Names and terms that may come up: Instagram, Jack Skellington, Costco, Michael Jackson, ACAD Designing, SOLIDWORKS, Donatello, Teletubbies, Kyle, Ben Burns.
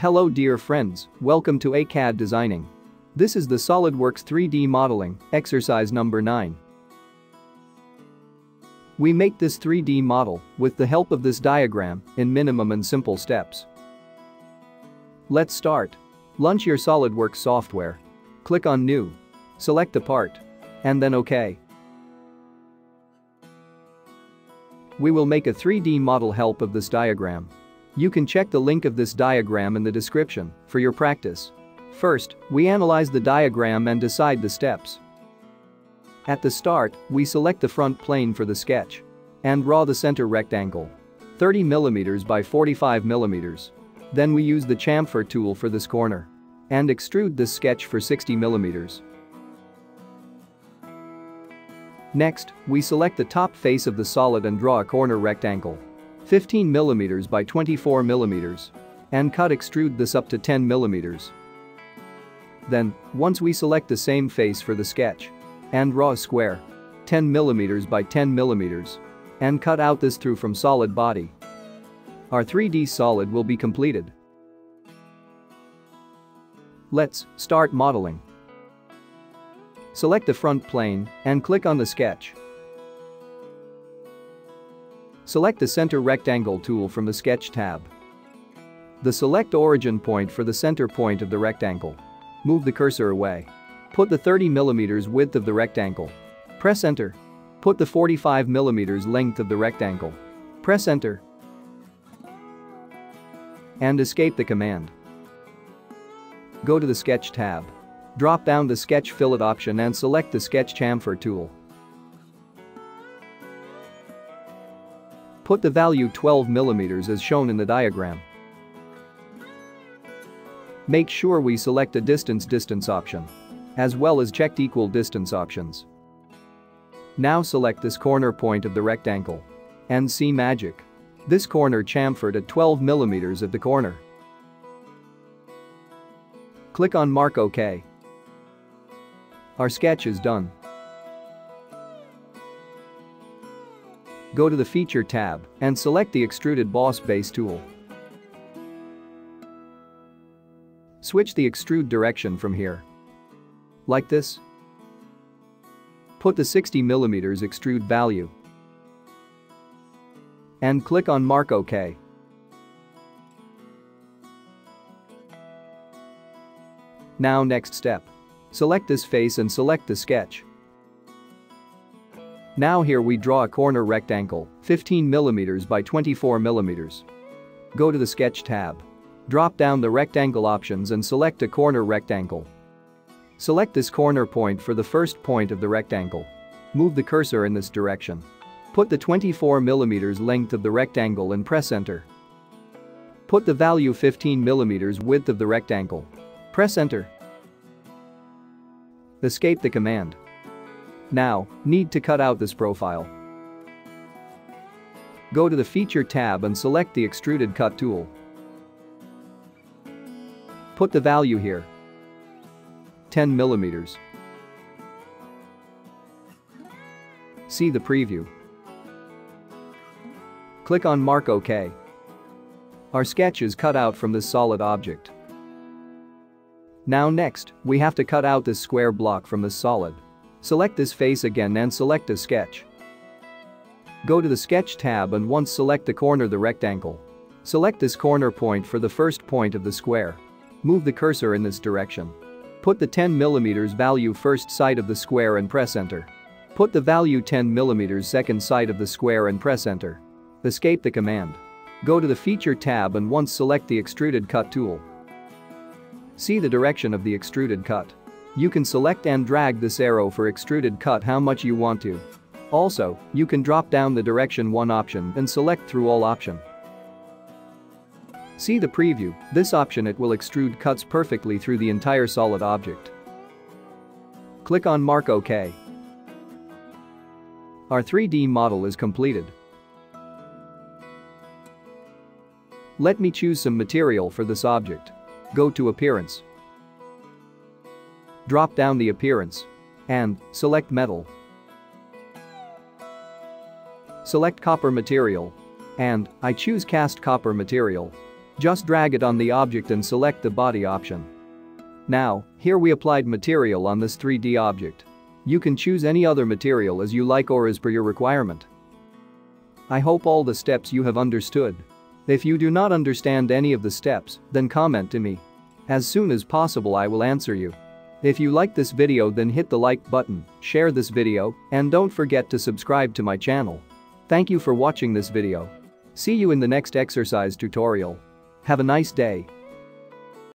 Hello dear friends, welcome to ACAD Designing. This is the SOLIDWORKS 3D modeling, exercise number 9. We make this 3D model with the help of this diagram in minimum and simple steps. Let's start. Launch your SOLIDWORKS software. Click on New. Select the part. And then OK. We will make a 3D model help of this diagram. You can check the link of this diagram in the description for your practice. First, we analyze the diagram and decide the steps. At the start, we select the front plane for the sketch and draw the center rectangle, 30 mm by 45 mm. Then we use the chamfer tool for this corner and extrude this sketch for 60 mm. Next, we select the top face of the solid and draw a corner rectangle, 15 mm by 24 mm, and extrude this up to 10 mm. Then, once we select the same face for the sketch and draw a square, 10 mm by 10 mm, and cut out this through from solid body. Our 3D solid will be completed. Let's start modeling. Select the front plane and click on the sketch. Select the center rectangle tool from the sketch tab. The select origin point for the center point of the rectangle. Move the cursor away. Put the 30 mm width of the rectangle. Press enter. Put the 45 mm length of the rectangle. Press enter. And escape the command. Go to the sketch tab. Drop down the sketch fillet option and select the sketch chamfer tool. Put the value 12 mm as shown in the diagram. Make sure we select a distance option, as well as checked equal distance options. Now select this corner point of the rectangle. And see magic. This corner chamfered at 12 mm at the corner. Click on Mark OK. Our sketch is done. Go to the Feature tab and select the Extruded Boss Base tool. Switch the extrude direction from here. Like this. Put the 60 mm extrude value. And click on Mark OK. Now next step. Select this face and select the sketch. Now here we draw a corner rectangle, 15 mm by 24 mm. Go to the Sketch tab. Drop down the rectangle options and select a corner rectangle. Select this corner point for the first point of the rectangle. Move the cursor in this direction. Put the 24 mm length of the rectangle and press enter. Put the value 15 mm width of the rectangle. Press enter. Escape the command. Now, need to cut out this profile. Go to the Feature tab and select the Extruded Cut tool. Put the value here, 10 mm. See the preview. Click on Mark OK. Our sketch is cut out from this solid object. Now next, we have to cut out this square block from this solid. Select this face again and select a sketch. Go to the Sketch tab and once select the corner of the rectangle. Select this corner point for the first point of the square. Move the cursor in this direction. Put the 10 mm value first side of the square and press enter. Put the value 10 mm second side of the square and press enter. Escape the command. Go to the Feature tab and once select the Extruded Cut tool. See the direction of the extruded cut. You can select and drag this arrow for extruded cut how much you want to. Also, you can drop down the direction 1 option and select through all option. See the preview, this option it will extrude cuts perfectly through the entire solid object. Click on Mark OK. Our 3D model is completed. Let me choose some material for this object. Go to Appearance. Drop down the appearance and select metal. Select copper material and I choose cast copper material. Just drag it on the object and select the body option. Now, here we applied material on this 3D object. You can choose any other material as you like or as per your requirement. I hope all the steps you have understood. If you do not understand any of the steps, then comment to me. As soon as possible I will answer you. If you like this video then hit the like button, share this video, and don't forget to subscribe to my channel. Thank you for watching this video. See you in the next exercise tutorial. Have a nice day.